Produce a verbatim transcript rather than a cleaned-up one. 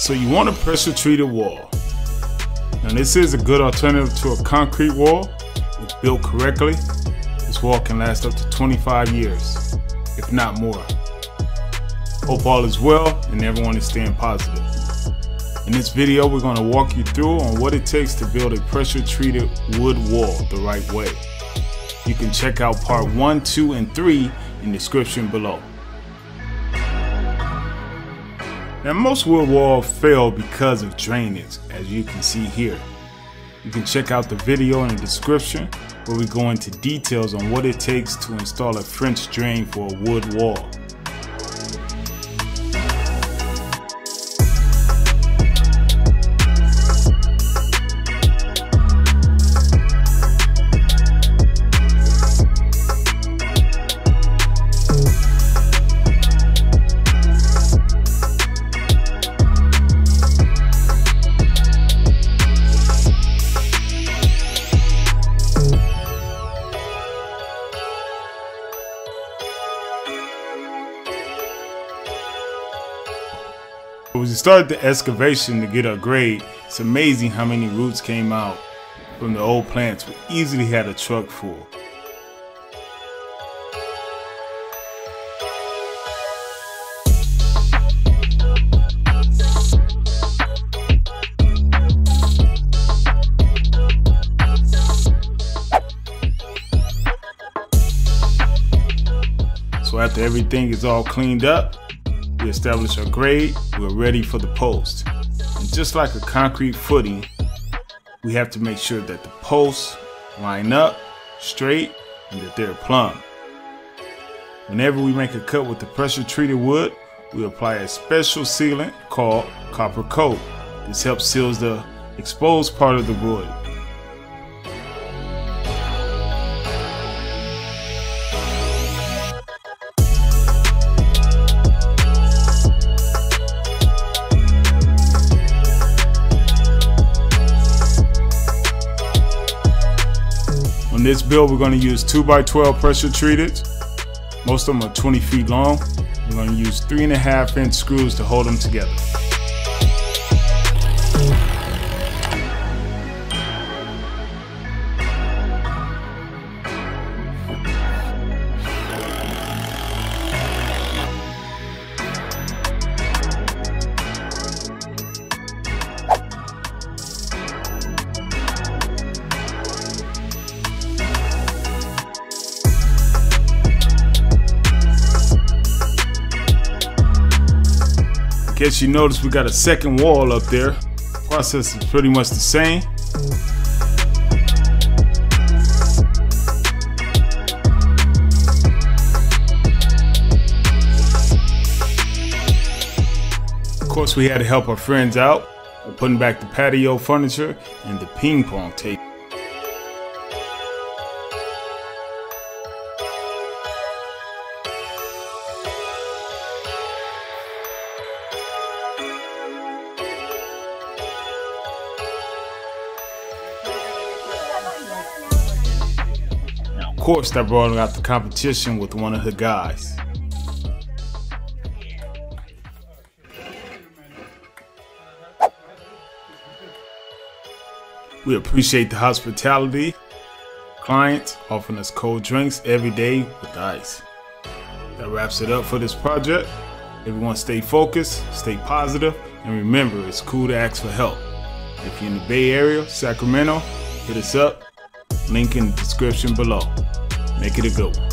So you want a pressure treated wall. Now this is a good alternative to a concrete wall. If built correctly, this wall can last up to twenty-five years, if not more. Hope all is well and everyone is staying positive. In this video, we're going to walk you through on what it takes to build a pressure treated wood wall the right way. You can check out part one, two, and three in the description below. Now most wood walls fail because of drainage, as you can see here. You can check out the video in the description where we go into details on what it takes to install a French drain for a wood wall. When we started the excavation to get our grade, it's amazing how many roots came out from the old plants. We easily had a truck full. So after everything is all cleaned up, we establish our grade, we're ready for the post. And just like a concrete footing, we have to make sure that the posts line up straight and that they're plumb. Whenever we make a cut with the pressure treated wood, we apply a special sealant called Copper Coat. This helps seal the exposed part of the wood. In this build, we're going to use two by twelve pressure treated. Most of them are twenty feet long. We're going to use three and a half inch screws to hold them together. Guess you notice we got a second wall up there. The process is pretty much the same. Of course, we had to help our friends out by putting back the patio furniture and the ping pong table. Of course, I brought out the competition with one of her guys. We appreciate the hospitality. Clients offering us cold drinks every day with ice. That wraps it up for this project. Everyone stay focused, stay positive, and remember, it's cool to ask for help. If you're in the Bay Area, Sacramento, hit us up. Link in the description below. Make it a go.